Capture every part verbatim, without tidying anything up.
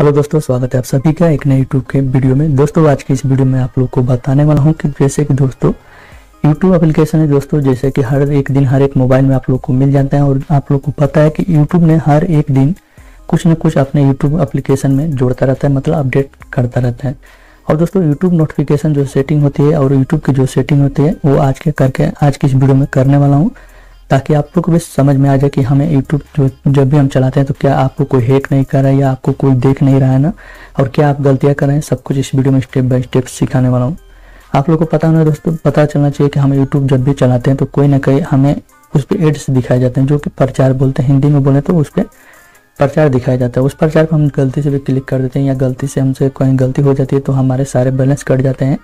Hello दोस्तों, स्वागत है आप सभी का एक नए यूट्यूब के वीडियो में। दोस्तों आज की इस वीडियो में आप लोग को बताने वाला हूं कि जैसे कि दोस्तों यूट्यूब एप्लीकेशन है दोस्तों, जैसे कि हर एक दिन हर एक मोबाइल में आप लोग को मिल जाता है और आप लोग को पता है कि यूट्यूब ने हर एक दिन कुछ न कुछ अपने यूट्यूब एप्लीकेशन में जोड़ता रहता है, मतलब अपडेट करता रहता है। और दोस्तों यूट्यूब नोटिफिकेशन जो सेटिंग होती है और यूट्यूब की जो सेटिंग होती है वो आज के करके आज की इस वीडियो में करने वाला हूँ, ताकि आप लोग को भी समझ में आ जाए कि हमें यूट्यूब जो जब भी हम चलाते हैं तो क्या आपको कोई हैक नहीं कर रहा है या आपको कोई देख नहीं रहा है ना, और क्या आप गलतियां कर रहे हैं। सब कुछ इस वीडियो में स्टेप बाय स्टेप सिखाने वाला हूँ। आप लोग को पता होना दोस्तों, पता चलना चाहिए कि हमें यूट्यूब जब भी चलाते हैं तो कोई ना कहीं हमें उस पर एड्स दिखाए जाते हैं, जो कि प्रचार बोलते हैं, हिंदी में बोले तो उस पर प्रचार दिखाया जाता है। उस प्रचार पर हम गलती से भी क्लिक कर देते हैं या गलती से हमसे कहीं गलती हो जाती है तो हमारे सारे बैलेंस कट जाते हैं,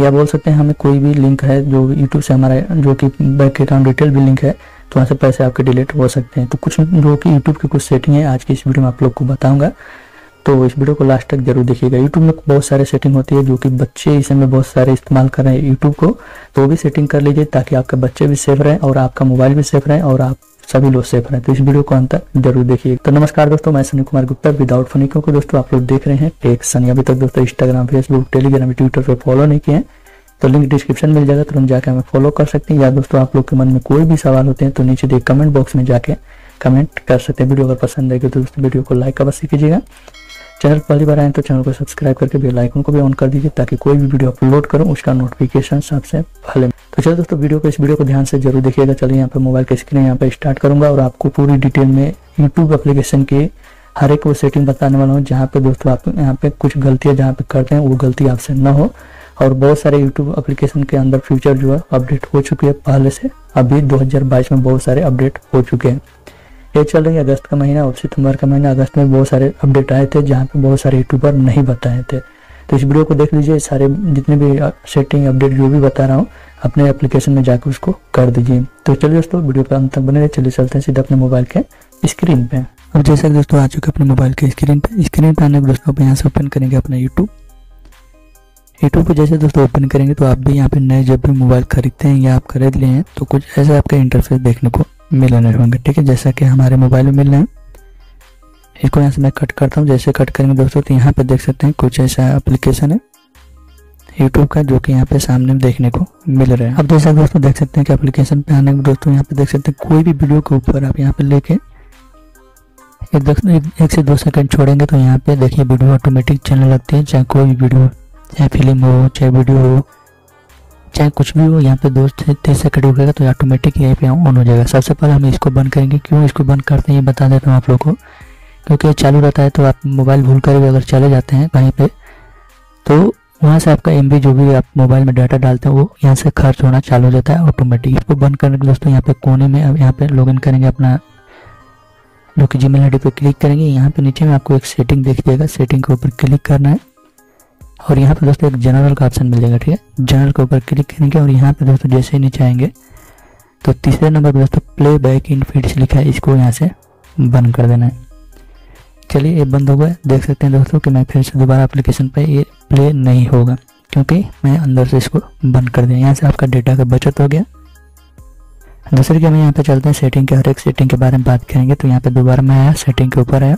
या बोल सकते हैं हमें कोई भी लिंक है जो यूट्यूब से हमारा जो कि बैकग्राउंड डिटेल भी लिंक है तो वहाँ से पैसे आपके डिलीट हो सकते हैं। तो कुछ जो कि यूट्यूब की कुछ सेटिंग है आज की इस वीडियो में आप लोग को बताऊंगा, तो इस वीडियो को लास्ट तक जरूर देखिएगा। यूट्यूब में बहुत सारे सेटिंग होती है जो कि बच्चे इस समय बहुत सारे इस्तेमाल कर रहे हैं यूट्यूब को, तो भी सेटिंग कर लीजिए ताकि आपके बच्चे भी सेफ रहें और आपका मोबाइल भी सेफ रहे और आप सभी लोग सेफ रहे। तो इस वीडियो को अंत तक जरूर देखिए। तो नमस्कार दोस्तों, मैं सनी कुमार गुप्ता विदाउट फनी को। दोस्तों आप लोग देख रहे हैं टेक सनी। अभी तक दोस्तों इंस्टाग्राम, फेसबुक, टेलीग्राम, ट्विटर पे फॉलो नहीं किए हैं तो लिंक डिस्क्रिप्शन मिल जाएगा, तुरंत जाकर हमें फॉलो कर सकते हैं। या दोस्तों आप लोग के मन में कोई भी सवाल होते हैं तो नीचे देख कमेंट बॉक्स में जाके कमेंट कर सकते हैं। वीडियो अगर पसंद आएगी तो दोस्तों वीडियो को लाइक अवश्य कीजिएगा। चैनल पहली बार आए तो चैनल को सब्सक्राइब करके बेल आइकन को भी ऑन कर दीजिए ताकि कोई भी वीडियो अपलोड करूं उसका नोटिफिकेशन सबसे पहले। तो चलिए दोस्तों वीडियो को इस वीडियो को ध्यान से जरूर देखिएगा। चलिए यहाँ पे मोबाइल की स्क्रीन यहाँ पे स्टार्ट करूंगा और आपको पूरी डिटेल में यूट्यूब एप्लीकेशन की हर एक वो सेटिंग बताने वाला हूँ, जहाँ पे दोस्तों आप यहाँ पे कुछ गलतियाँ जहाँ पे करते हैं वो गलती आपसे ना हो। और बहुत सारे यूट्यूब एप्लीकेशन के अंदर फ्यूचर जो है अपडेट हो चुकी है पहले से, अभी दो हजार बाईस में बहुत सारे अपडेट हो चुके हैं। ये चल रही है अगस्त का महीना और सितंबर का महीना, अगस्त में बहुत सारे अपडेट आए थे जहाँ पे बहुत सारे यूट्यूबर नहीं बताए थे। तो इस वीडियो को देख लीजिए, सारे जितने भी सेटिंग अपडेट जो भी बता रहा हूँ अपने एप्लीकेशन में जाकर उसको कर दीजिए। तो चलिए दोस्तों वीडियो पर अंत तक बने रहे। चलिए चलते हैं सीधा अपने मोबाइल के स्क्रीन पे। अब जैसा कि दोस्तों आ चुके अपने मोबाइल के स्क्रीन पे स्क्रीन पे आने पर दोस्तों आप यहाँ से ओपन करेंगे अपना यूट्यूब। यूट्यूब को जैसे दोस्तों ओपन करेंगे तो आप भी यहाँ पे नए जब भी मोबाइल खरीदते हैं या आप खरीद लिए हैं तो कुछ ऐसा आपका इंटरफेस देखने को मिलने होंगे, ठीक है, जैसा कि हमारे मोबाइल में मिल रहे हैं। इसको यहाँ से मैं कट करता हूँ। जैसे कट करेंगे दोस्तों तो यहाँ पे देख सकते हैं कुछ ऐसा एप्लीकेशन है यूट्यूब का जो कि यहाँ पे सामने देखने को मिल रहा है। अब जैसा दोस्तों देख सकते हैं कि एप्लीकेशन पे आने में दोस्तों यहाँ पे देख सकते हैं कोई भी वीडियो के ऊपर आप यहाँ पे लेके एक से दो सेकेंड छोड़ेंगे तो यहाँ पे देखिए वीडियो ऑटोमेटिक चलने लगती है, चाहे कोई भी वीडियो, चाहे फिल्म हो, चाहे वीडियो हो, चाहे कुछ भी हो। यहाँ पे दो तीस सेकंड रुकेगा तो ऑटोमेटिक यहाँ पे ऑन हो जाएगा। सबसे पहले हम इसको बंद करेंगे। क्यों इसको बंद करते हैं ये बता देता हूँ आप लोगों को, क्योंकि ये चालू रहता है तो आप मोबाइल भूल कर भी अगर चले जाते हैं कहीं पे तो वहाँ से आपका एम बी जो भी आप मोबाइल में डाटा डालते हैं वो यहाँ से खर्च होना चालू हो जाता है ऑटोमेटिक। इसको बंद करने के दोस्तों यहाँ पे कोने में अब यहाँ पे लॉग इन करेंगे अपना जो कि जीमेल आई डी पर क्लिक करेंगे। यहाँ पे नीचे में आपको एक सेटिंग दिख जाएगा, सेटिंग के ऊपर क्लिक करना है और यहाँ पे दोस्तों एक जनरल का ऑप्शन मिल जाएगा, ठीक है। जनरल के ऊपर क्लिक करेंगे और यहाँ पे दोस्तों जैसे ही नीचे आएंगे तो तीसरे नंबर पर दोस्तों प्ले बैक इन फीड्स लिखा है, इसको यहाँ से बंद कर देना है। चलिए ये बंद हो गया। देख सकते हैं दोस्तों कि मैं फिर से दोबारा एप्लीकेशन पे ये प्ले नहीं होगा क्योंकि मैं अंदर से इसको बंद कर दिया। यहाँ से आपका डेटा का बचत हो गया। दूसरे के हम यहाँ पे चलते हैं सेटिंग के, हर एक सेटिंग के बारे में बात करेंगे। तो यहाँ पे दोबारा मैं आया सेटिंग के ऊपर आया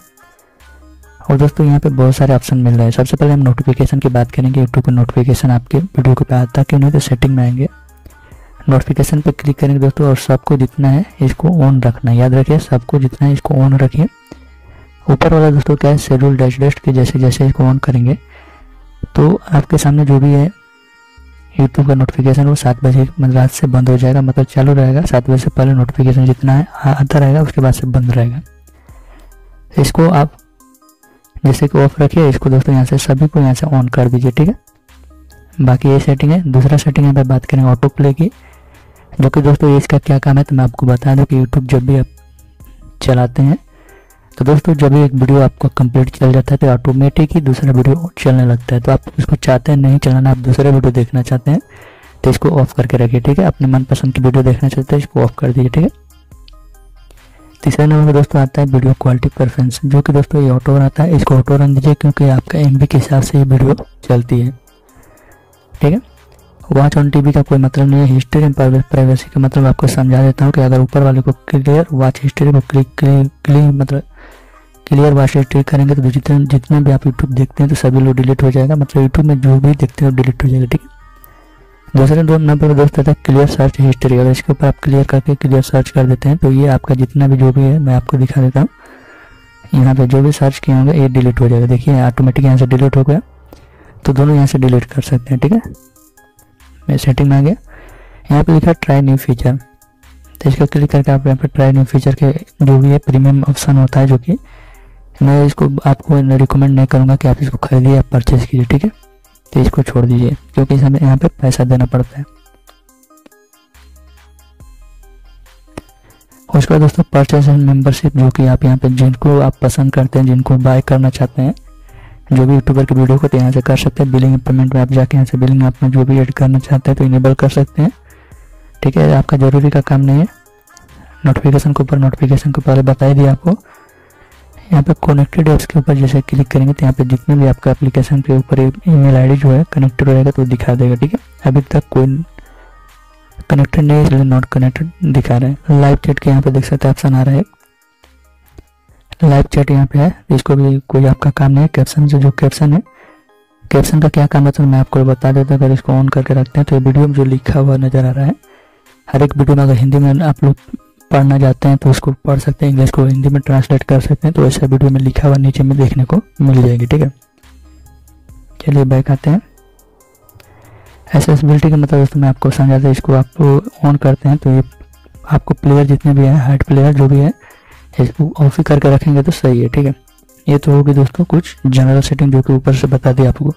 और दोस्तों यहाँ पे बहुत सारे ऑप्शन मिल रहे हैं। सबसे पहले हम नोटिफिकेशन की बात करेंगे। यूट्यूब का नोटिफिकेशन आपके वीडियो के पे आता है क्यों नहीं, तो सेटिंग में आएंगे, नोटिफिकेशन पे क्लिक करेंगे दोस्तों और सबको जितना है इसको ऑन रखना है। याद रखिए सबको जितना है इसको ऑन रखिए। ऊपर वाला दोस्तों क्या है शेड्यूल डैश डैश के, जैसे जैसे इसको ऑन करेंगे तो आपके सामने जो भी है यूट्यूब का नोटिफिकेशन वो सात बजे मतलब रात से बंद हो जाएगा, मतलब चालू रहेगा। सात बजे से पहले नोटिफिकेशन जितना है आता रहेगा, उसके बाद से बंद रहेगा। इसको आप जैसे कि ऑफ रखिए, इसको दोस्तों यहाँ से सभी को यहाँ से ऑन कर दीजिए, ठीक है। बाकी ये सेटिंग है। दूसरा सेटिंग यहाँ पे बात करेंगे ऑटो प्ले की, जो कि दोस्तों ये इसका क्या काम है तो मैं आपको बता दूं कि यूट्यूब जब भी आप चलाते हैं तो दोस्तों जब भी एक वीडियो आपका कंप्लीट चल जाता है तो ऑटोमेटिक ही दूसरा वीडियो चलने लगता है। तो आप उसको चाहते हैं नहीं चलाना, आप दूसरा वीडियो देखना चाहते हैं तो इसको ऑफ करके रखिए, ठीक है। अपने मनपसंद की वीडियो देखना चाहते हैं इसको ऑफ कर दीजिए, ठीक है। तीसरा नंबर दोस्तों आता है वीडियो क्वालिटी प्रेफरेंस, जो कि दोस्तों ये ऑटो रहता है, इसको ऑटो रन दीजिए क्योंकि आपका एमबी के हिसाब से ये वीडियो चलती है, ठीक है। वॉच ऑन टीवी का कोई मतलब नहीं है। हिस्ट्री एंड प्राइवेसी का मतलब आपको समझा देता हूँ कि अगर ऊपर वाले को क्लियर वॉच हिस्ट्री को क्लिक क्लिक मतलब क्लियर भाषा ट्रिक करेंगे तो जितना जितना भी आप यूट्यूब देखते हैं तो सभी लोग डिलीट हो जाएगा, मतलब यूट्यूब में जो भी देखते हैं वो डिलीट हो जाएगा। ठीक है, दूसरे दो नंबर पर दोस्त आता है क्लियर सर्च हिस्ट्री। अगर इसके ऊपर आप क्लियर करके क्लियर सर्च कर देते हैं तो ये आपका जितना भी जो भी है, मैं आपको दिखा देता हूँ, यहाँ पे जो भी सर्च किया होगा ये डिलीट हो जाएगा। देखिए ऑटोमेटिक यहाँ से डिलीट हो गया, तो दोनों यहाँ से डिलीट कर सकते हैं। ठीक है, मैं सेटिंग में आ गया, यहाँ पे लिखा ट्राई न्यू फीचर, तो इसको क्लिक करके आप यहाँ पे ट्राई न्यू फीचर के जो भी है प्रीमियम ऑप्शन होता है, जो कि मैं इसको आपको रिकमेंड नहीं करूँगा कि आप इसको खरीदिए या परचेज़ कीजिए। ठीक है, तो इसको छोड़ दीजिए क्योंकि हमें यहाँ पे पैसा देना पड़ता है। उसके बाद दोस्तों परचेज एंड मेम्बरशिप, जो कि आप यहाँ पे जिनको आप पसंद करते हैं, जिनको बाय करना चाहते हैं जो भी यूट्यूबर की वीडियो को, तो यहाँ से कर सकते हैं। बिलिंग पेमेंट में आप जाके यहाँ से बिलिंग आपने जो भी एड करना चाहते हैं तो इनेबल कर सकते हैं। ठीक है, आपका ज़रूरी का काम नहीं है। नोटिफिकेशन के ऊपर, नोटिफिकेशन के ऊपर बता ही दिया आपको। यहाँ पे कनेक्टेड ऐप्स के ऊपर जैसे क्लिक करेंगे तो यहाँ पे जितने भी आपका एप्लीकेशन के ऊपर ईमेल आईडी जो है कनेक्टेड रहेगा तो दिखा देगा। ठीक है, अभी तक कोई कनेक्टेड नहीं, इसलिए नॉट कनेक्टेड दिखा रहे हैं। लाइव चैट के यहाँ पे देख सकते हैं ऑप्शन आ रहा है, लाइव चैट यहाँ पे है, इसको भी कोई आपका काम नहीं है। कैप्शन से जो कैप्शन है, कैप्शन का क्या काम है तो मैं आपको बता देता हूँ। अगर इसको ऑन करके रखते हैं तो वीडियो में जो लिखा हुआ नज़र आ रहा है, हर एक वीडियो में अगर हिंदी में आप लोग पढ़ना चाहते हैं तो उसको पढ़ सकते हैं, इंग्लिश को हिंदी में ट्रांसलेट कर सकते हैं, तो ऐसा वीडियो में लिखा हुआ नीचे में देखने को मिल जाएगी। ठीक है, चलिए बैक आते हैं। एसेसिबिलिटी का मतलब दोस्तों मैं आपको समझाता हूँ, इसको आप ऑन करते हैं तो ये आपको प्लेयर जितने भी हैं, हाइड प्लेयर जो भी है, इसको ऑफ ही करके रखेंगे तो सही है। ठीक है, ये तो होगी दोस्तों कुछ जनरल सेटिंग जो कि ऊपर से बता दी आपको।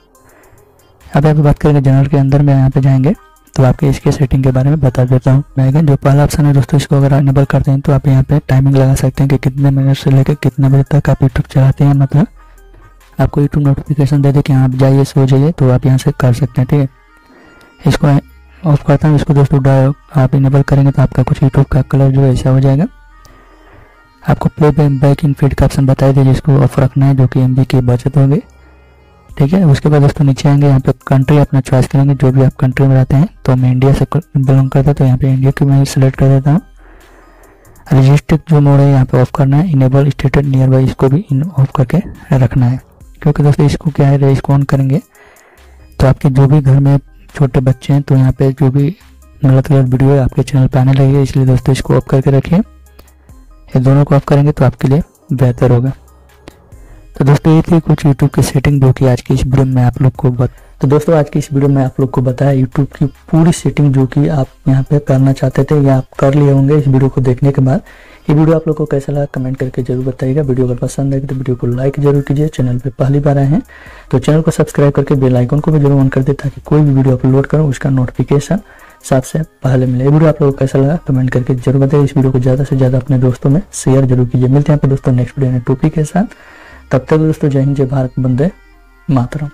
अब यहाँ पर बात करेंगे जनरल के अंदर में, यहाँ पर जाएंगे तो आपके इसके सेटिंग के बारे में बता देता हूँ। मैं जो पहला ऑप्शन है दोस्तों, इसको अगर इनेबल करते हैं तो आप यहाँ पे टाइमिंग लगा सकते हैं कि कितने मिनट से लेकर कितने बजे तक आप यूट्यूब चलाते हैं, मतलब आपको यूट्यूब नोटिफिकेशन दे दे कि आप जाइए सो जाइए, तो आप यहाँ से कर सकते हैं। ठीक है, इसको ऑफ करता हूँ। इसको दोस्तों आप इनेबल करेंगे तो आपका कुछ यूट्यूब का कलर जो है ऐसा हो जाएगा। आपको प्ले बैक इन फीड का ऑप्शन बताया दीजिए, जिसको ऑफ रखना है, जो कि एम बी की बचत होगी। ठीक है, उसके बाद दोस्तों नीचे आएंगे, यहाँ पे कंट्री अपना चॉइस करेंगे, जो भी आप कंट्री में रहते हैं। तो मैं इंडिया से बिलोंग करता हूँ तो यहाँ पे इंडिया की मैं सिलेक्ट कर देता हूँ। रजिस्ट्रिक जो मोड है यहाँ पे ऑफ करना है, इनेबल स्टेटेड नियर बाई इसको भी ऑफ करके रखना है, क्योंकि दोस्तों इसको क्या है, इसको ऑन करेंगे तो आपके जो भी घर में छोटे बच्चे हैं तो यहाँ पर जो भी गलत गलत वीडियो है आपके चैनल पर आने लगी, इसलिए दोस्तों इसको ऑफ करके रखिए। ये दोनों को ऑफ करेंगे तो आपके लिए बेहतर होगा। तो दोस्तों ये थी कुछ यूट्यूब की सेटिंग जो कि आज की इस वीडियो में आप लोग को बत तो दोस्तों आज की इस वीडियो में आप लोग को बताया यूट्यूब की पूरी सेटिंग जो कि आप यहाँ पे करना चाहते थे या आप कर लिए होंगे इस वीडियो को देखने के बाद। ये वीडियो आप लोग को कैसा लगा कमेंट करके जरूर बताइएगा। वीडियो अगर पसंद आएगी तो वीडियो को लाइक जरूर कीजिए। चैनल पर पहली बार आए हैं तो चैनल को सब्सक्राइब करके बेल आइकन को भी जरूर ऑन कर दे, ताकि कोई भी वीडियो अपलोड करो उसका नोटिफिकेशन सबसे पहले मिले। ये वीडियो आप लोगों को कैसा लगा कमेंट करके जरूर बताइए। इस वीडियो को ज़्यादा से ज़्यादा अपने दोस्तों में शेयर जरूर कीजिए। मिलते हैं आप दोस्तों नेक्स्ट वीडियो में टॉपिक के साथ। तब तक दोस्तों जय हिंद, जय भारत, वंदे मातरम।